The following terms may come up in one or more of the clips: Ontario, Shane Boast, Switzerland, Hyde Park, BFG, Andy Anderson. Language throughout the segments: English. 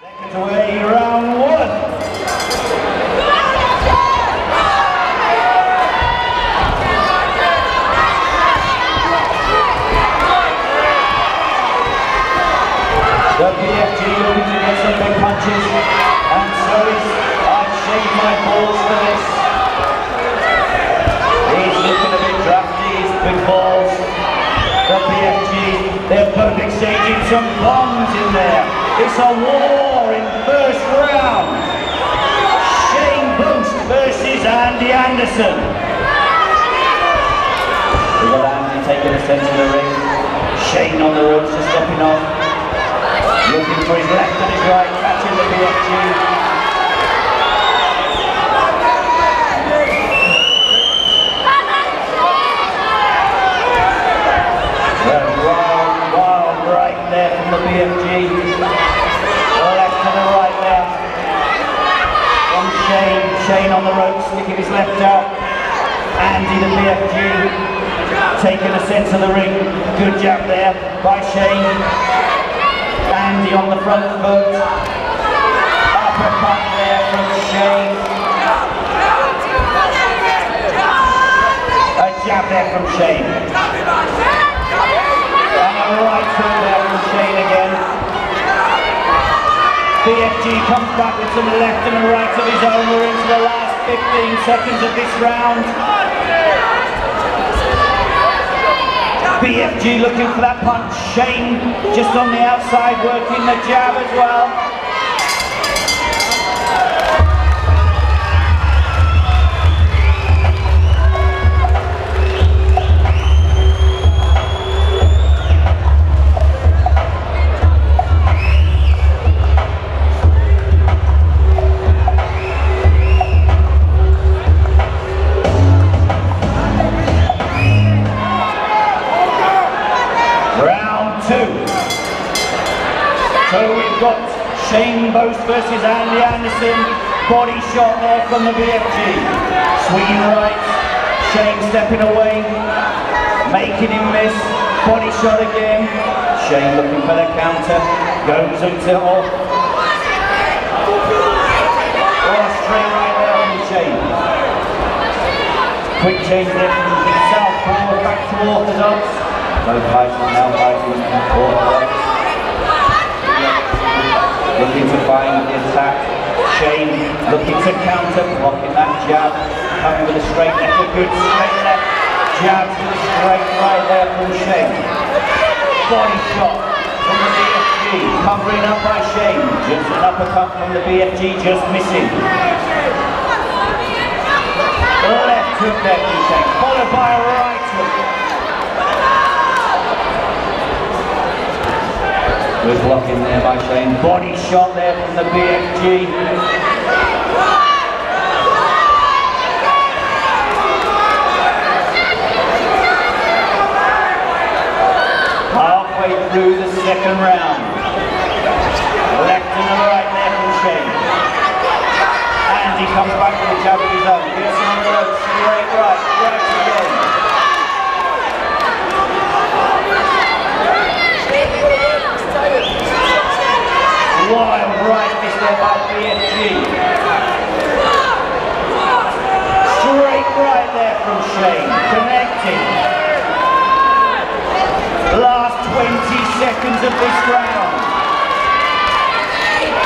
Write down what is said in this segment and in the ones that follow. Second away, round one. The BFG looking to get some big punches, and so is Shane Boast for this. He's looking a bit drafty, his big balls. The BFG, they've got a big stage in, some bombs in there. It's a war in first round. Shane Boast versus Andy Anderson. We've got Andy taking a centre of the ring. Shane on the ropes and stepping off. Looking for his left and his right, catching the BFG. Wild right there from the BFG. Left to the right there. From Shane. Shane on the rope, sticking his left out. Andy the BFG, taking a sense of the ring. Good jab there by Shane. Andy on the front foot. Uppercut there from Shane. A jab there from Shane. And a right foot there from Shane again. BFG comes back with some left and a right of his own. We're into the last 15 seconds of this round. BFG looking for that punch. Shane just on the outside working the jab as well. So we've got Shane Boast versus Andy Anderson. Body shot there from the BFG. Swinging right, Shane stepping away, making him miss. Body shot again. Shane looking for the counter. Goes into off. Oh, straight right there from Shane. Quick change there from himself. Back to orthodox. No fighting now, fighting orthodox. Looking to find the attack. Shane looking to counter, blocking that jab. Coming with a straight left, a good straight left. Jab to the straight right there from Shane. Body shot from the BFG. Covering up by Shane. Just an uppercut from the BFG, just missing. Left hook there from Shane, followed by a right hook. Good block in there by Shane. Body shot there from the BFG. Halfway through the second round. Left and the right there from Shane. Andy comes back with a jab of his own. Gets him on the road, straight right, right again. Wild right is there by BFG. Straight right there from Shane, connecting. Last 20 seconds of this round.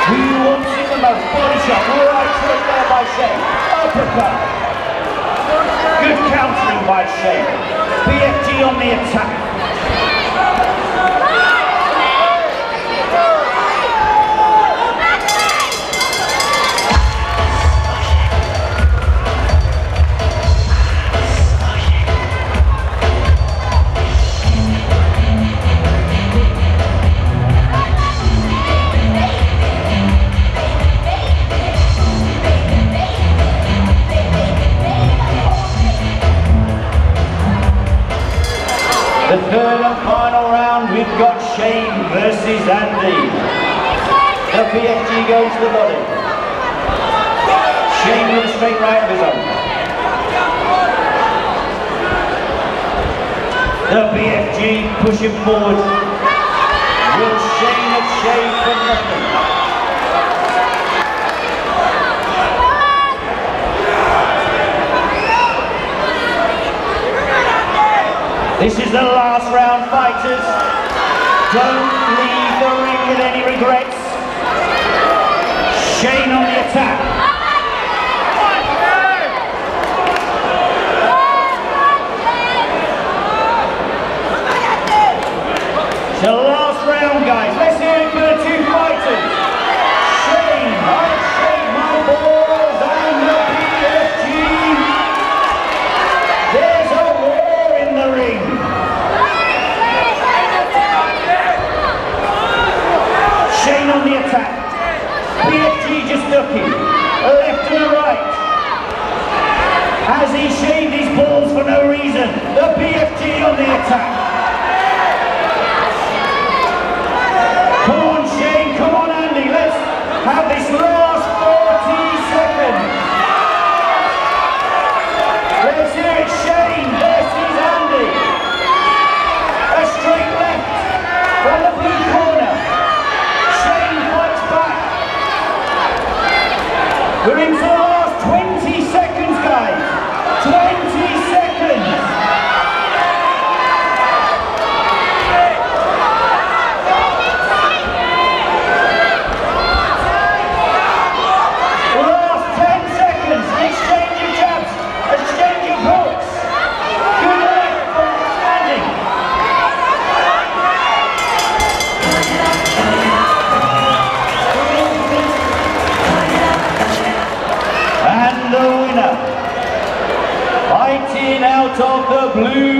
Who wants it the most? Body shot, right foot there by Shane. Uppercut. Good countering by Shane. BFG on the attack. The third and final round, we've got Shane versus Andy. The BFG goes to the body. Shane with a straight right of his own. The BFG pushing forward. Will Shane achieve for nothing? This is the last round, fighters. Don't leave the ring with any regrets. Shane on the attack. It's the last round, guys. Let's hear it for the two fighters. Shane, I'll shake my balls, and the BFG. There's a war in the ring. Shane on the attack. BFG just took him, left and right. Has he shaved his balls for no reason? The BFG on the attack. Come on Shane, come on Andy, let's have this last 40 seconds. Let's hear it, Shane versus Andy. A straight left from the blue corner. We're in for the last 20 seconds, guys. 20 seconds. Last 10 seconds. Exchange of jabs. Exchange of hooks. Good luck for standing. Out of the blue